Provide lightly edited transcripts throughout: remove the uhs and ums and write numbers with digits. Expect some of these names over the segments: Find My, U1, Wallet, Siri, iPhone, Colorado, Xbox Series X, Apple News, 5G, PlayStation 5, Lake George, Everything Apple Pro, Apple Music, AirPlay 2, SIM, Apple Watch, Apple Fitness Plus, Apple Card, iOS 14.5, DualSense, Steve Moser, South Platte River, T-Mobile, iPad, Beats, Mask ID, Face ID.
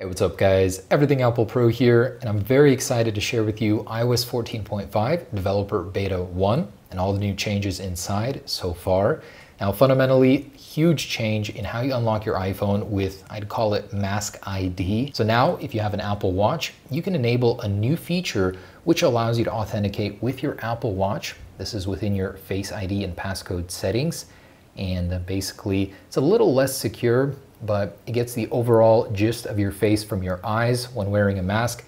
Hey, what's up guys? Everything Apple Pro here, and I'm very excited to share with you iOS 14.5 Developer Beta 1 and all the new changes inside so far. Now, fundamentally, huge change in how you unlock your iPhone with, I'd call it Mask ID. So now, if you have an Apple Watch, you can enable a new feature which allows you to authenticate with your Apple Watch. This is within your Face ID and passcode settings, and basically, it's a little less secure, but it gets the overall gist of your face from your eyes when wearing a mask.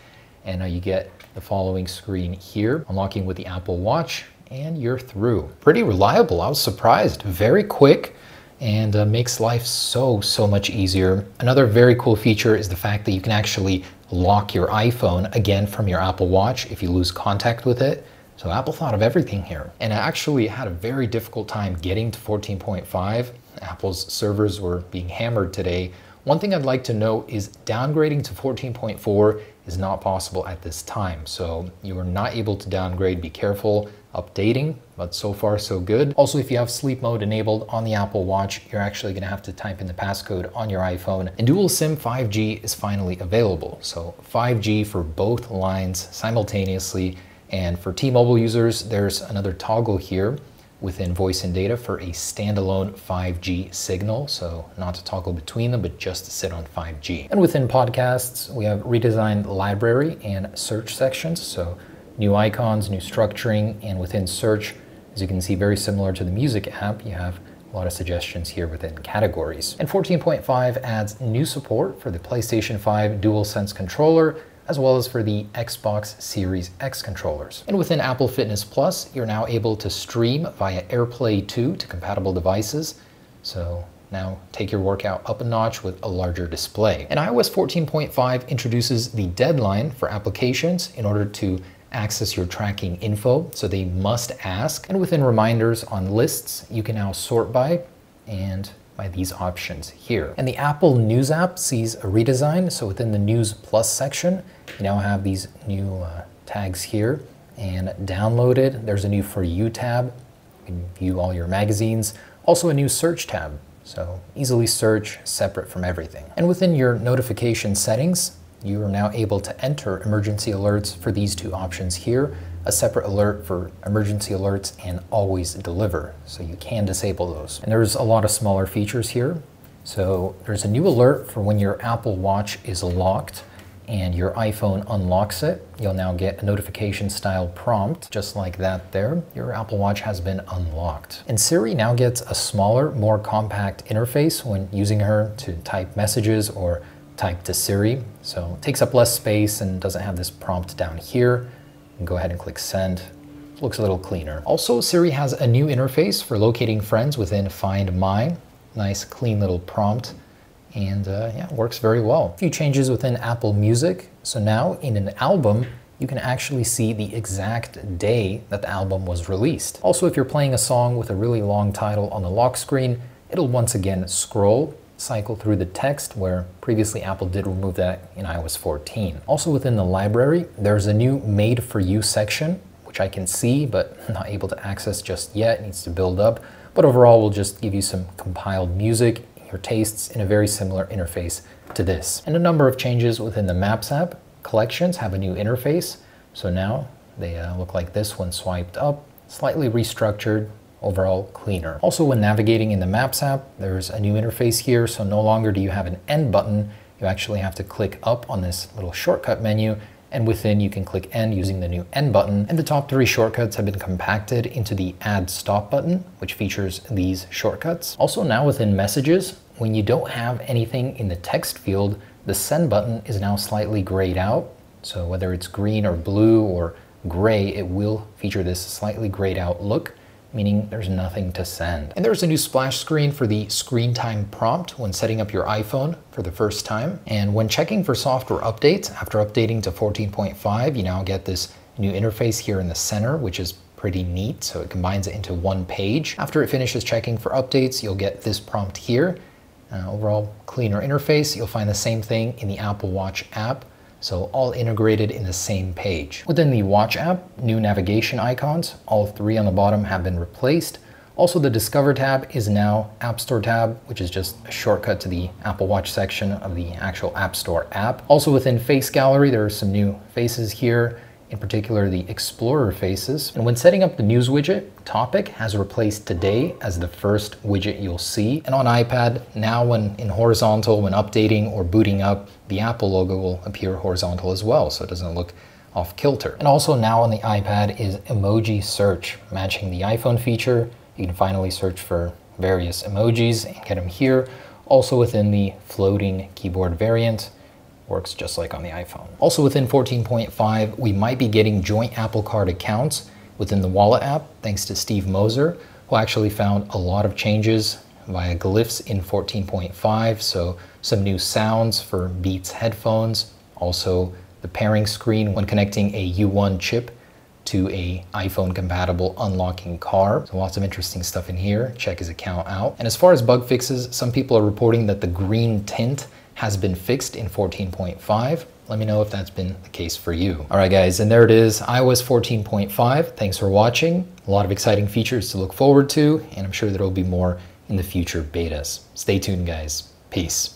And now you get the following screen here, unlocking with the Apple Watch, and you're through. Pretty reliable, I was surprised. Very quick, and makes life so much easier. Another very cool feature is the fact that you can actually lock your iPhone, again, from your Apple Watch if you lose contact with it. So Apple thought of everything here. And I actually had a very difficult time getting to 14.5. Apple's servers were being hammered today. One thing I'd like to note is downgrading to 14.4 is not possible at this time. So you are not able to downgrade, be careful updating, but so far so good. Also, if you have sleep mode enabled on the Apple Watch, you're actually gonna have to type in the passcode on your iPhone. And dual SIM 5G is finally available. So 5G for both lines simultaneously. And for T-Mobile users, there's another toggle here within voice and data for a standalone 5G signal. So not to toggle between them, but just to sit on 5G. And within podcasts, we have redesigned library and search sections. So new icons, new structuring, and within search, as you can see, very similar to the music app, you have a lot of suggestions here within categories. And 14.5 adds new support for the PlayStation 5 DualSense controller, as well as for the Xbox Series X controllers. And within Apple Fitness Plus, you're now able to stream via AirPlay 2 to compatible devices. So now take your workout up a notch with a larger display. And iOS 14.5 introduces the deadline for applications in order to access your tracking info. So they must ask. And within reminders on lists, you can now sort by these options here. And the Apple News app sees a redesign. So within the News Plus section, you now have these new tags here, and downloaded. There's a new For You tab. You can view all your magazines. Also a new search tab. So easily search, separate from everything. And within your notification settings, you are now able to enter emergency alerts for these two options here. A separate alert for emergency alerts and always deliver. So you can disable those. And there's a lot of smaller features here. So there's a new alert for when your Apple Watch is locked and your iPhone unlocks it. You'll now get a notification style prompt just like that there. Your Apple Watch has been unlocked. And Siri now gets a smaller, more compact interface when using her to type messages or type to Siri. So it takes up less space and doesn't have this prompt down here. And go ahead and click send. Looks a little cleaner. Also, Siri has a new interface for locating friends within Find My. Nice, clean little prompt, and yeah, works very well. A few changes within Apple Music. So now in an album, you can actually see the exact day that the album was released. Also, if you're playing a song with a really long title on the lock screen, it'll once again scroll, cycle through the text, where previously Apple did remove that in iOS 14. Also within the library, there's a new Made For You section, which I can see, but I'm not able to access just yet. It needs to build up. But overall, we'll just give you some compiled music, your tastes, in a very similar interface to this. And a number of changes within the Maps app. Collections have a new interface. So now they look like this when swiped up, slightly restructured, overall cleaner. Also, when navigating in the Maps app, there's a new interface here. So no longer do you have an end button. You actually have to click up on this little shortcut menu, and within you can click end using the new end button. And the top three shortcuts have been compacted into the add stop button, which features these shortcuts. Also now within messages, when you don't have anything in the text field, the send button is now slightly grayed out. So whether it's green or blue or gray, it will feature this slightly grayed out look, meaning there's nothing to send. And there's a new splash screen for the screen time prompt when setting up your iPhone for the first time. And when checking for software updates, after updating to 14.5, you now get this new interface here in the center, which is pretty neat. So it combines it into one page. After it finishes checking for updates, you'll get this prompt here. Overall cleaner interface. You'll find the same thing in the Apple Watch app. So all integrated in the same page. Within the Watch app, new navigation icons, all three on the bottom have been replaced. Also, the Discover tab is now App Store tab, which is just a shortcut to the Apple Watch section of the actual App Store app. Also within Face Gallery, there are some new faces here, in particular the Explorer faces. And when setting up the News widget, Topic has replaced Today as the first widget you'll see. And on iPad, now when in horizontal, when updating or booting up, the Apple logo will appear horizontal as well, so it doesn't look off kilter. And also now on the iPad is Emoji Search, matching the iPhone feature. You can finally search for various emojis and get them here. Also within the floating keyboard variant, works just like on the iPhone. Also within 14.5, we might be getting joint Apple Card accounts within the Wallet app, thanks to Steve Moser, who actually found a lot of changes via glyphs in 14.5. So some new sounds for Beats headphones, also the pairing screen when connecting a U1 chip to a iPhone compatible unlocking car. So lots of interesting stuff in here. Check his account out. And as far as bug fixes, some people are reporting that the green tint has been fixed in 14.5. Let me know if that's been the case for you. All right guys, and there it is, iOS 14.5. Thanks for watching. A lot of exciting features to look forward to, and I'm sure there'll be more in the future betas. Stay tuned guys, peace.